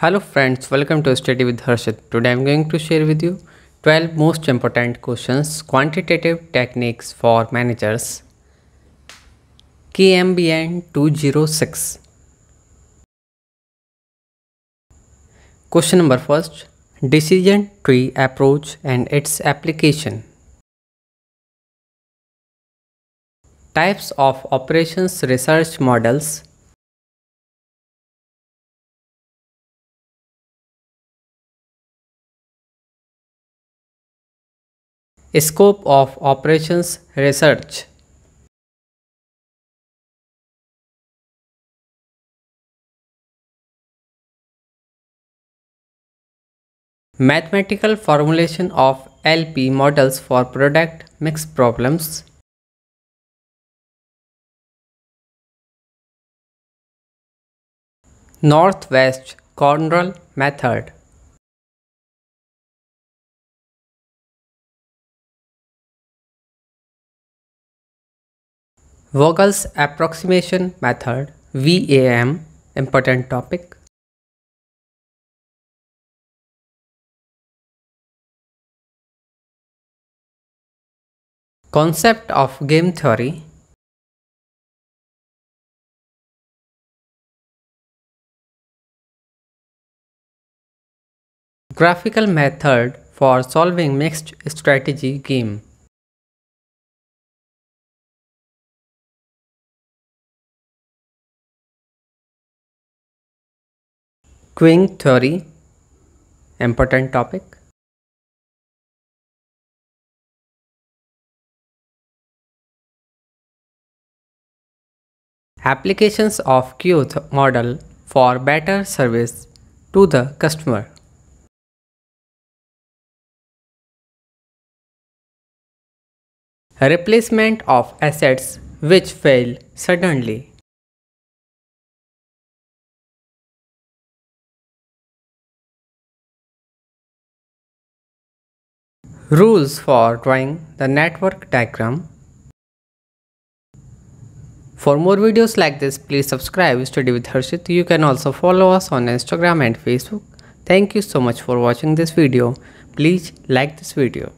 Hello friends, welcome to Study with Harshit. Today I am going to share with you 12 most important questions, quantitative techniques for managers, KMBN 206. Question number 1, Decision Tree Approach and its application. Types of Operations Research Models. Scope of Operations Research. Mathematical formulation of LP models for product mix problems. Northwest Corner Method. Vogel's approximation method, VAM, important topic. Concept of game theory. Graphical method for solving mixed strategy game. Queuing theory, important topic. Applications of queue model for better service to the customer. Replacement of assets which fail suddenly. Rules for drawing the network diagram. For more videos like this, please subscribe Study with Harshit. You can also follow us on Instagram and Facebook. Thank you so much for watching this video. Please like this video.